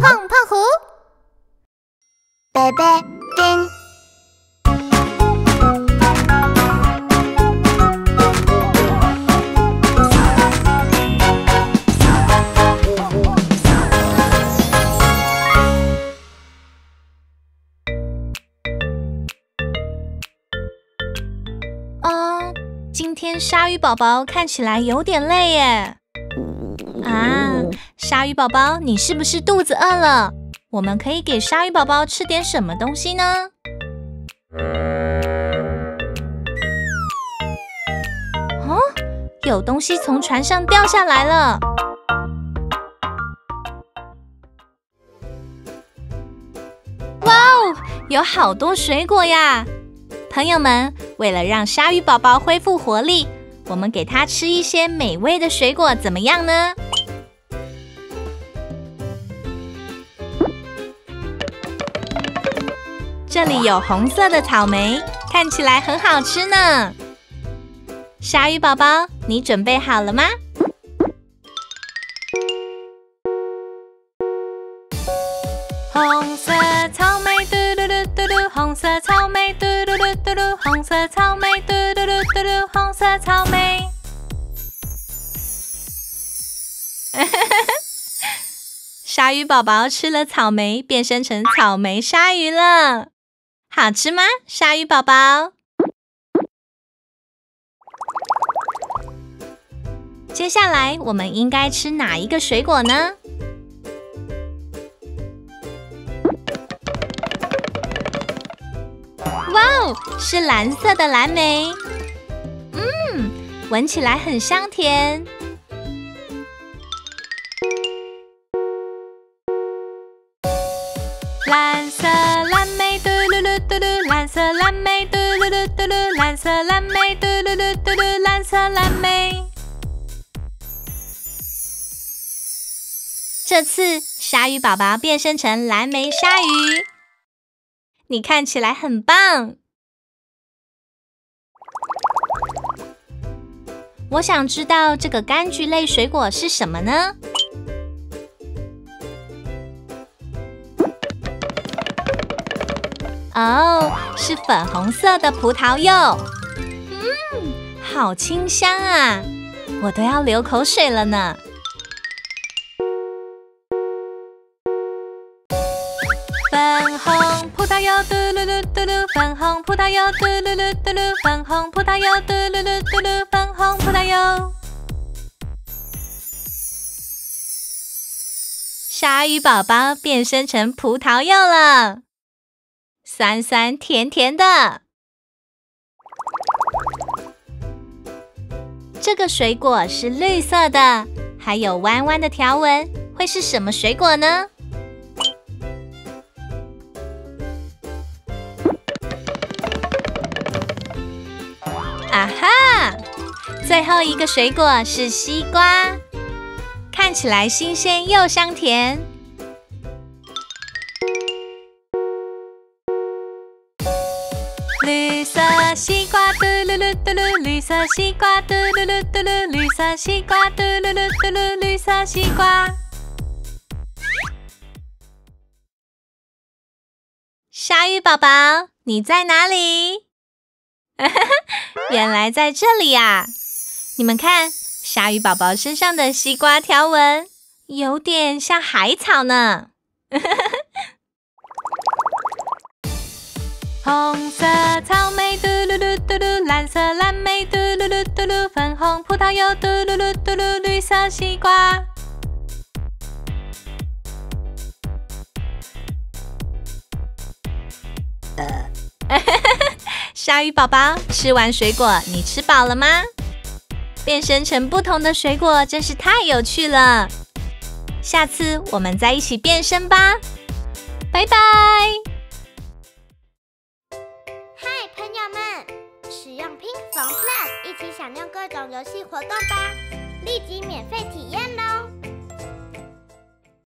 胖胖虎，贝贝丁。 今天鲨鱼宝宝看起来有点累耶。啊，鲨鱼宝宝，你是不是肚子饿了？我们可以给鲨鱼宝宝吃点什么东西呢？哦，有东西从船上掉下来了。哇哦，有好多水果呀！ 朋友们，为了让鲨鱼宝宝恢复活力，我们给它吃一些美味的水果，怎么样呢？这里有红色的草莓，看起来很好吃呢。鲨鱼宝宝，你准备好了吗？红色草莓，嘟嘟嘟嘟嘟，红色草莓，嘟。 嘟嘟，红色草莓，嘟嘟嘟嘟嘟，红色草莓。鲨鱼宝宝吃了草莓，变身成草莓鲨鱼了，好吃吗？鲨鱼宝宝。接下来我们应该吃哪一个水果呢？ 哇哦，是蓝色的蓝莓，嗯，闻起来很香甜。蓝色蓝莓，嘟噜噜嘟噜，蓝色蓝莓，嘟噜噜嘟噜，蓝色蓝莓，嘟噜噜嘟噜，蓝色蓝莓。这次鲨鱼宝宝变身成蓝莓鲨鱼。 你看起来很棒。我想知道这个柑橘类水果是什么呢？哦，是粉红色的葡萄柚。嗯，好清香啊！我都要流口水了呢。 嘟噜噜嘟噜，粉红葡萄柚，嘟噜噜嘟噜，粉红葡萄柚，嘟噜噜嘟噜，粉红葡萄柚。鲨鱼宝宝变身成葡萄柚了，酸酸甜甜的。这个水果是绿色的，还有弯弯的条纹，会是什么水果呢？ 啊哈！最后一个水果是西瓜，看起来新鲜又香甜。绿色西瓜，嘟噜噜嘟噜，绿色西瓜，嘟噜噜嘟噜，绿色西瓜，嘟噜噜嘟噜，绿色西瓜。鲨鱼宝宝，你在哪里？ 原来在这里呀！你们看，鲨鱼宝宝身上的西瓜条纹有点像海草呢。红色草莓，嘟噜噜嘟噜，蓝色蓝莓，嘟噜噜嘟噜，粉红葡萄柚，嘟噜噜嘟噜，绿色西瓜。鲨鱼宝宝吃完水果，你吃饱了吗？变身成不同的水果真是太有趣了，下次我们再一起变身吧，拜拜！嗨，朋友们，使用 Pinkfong Plus 一起享用各种游戏活动吧，立即免费体验了。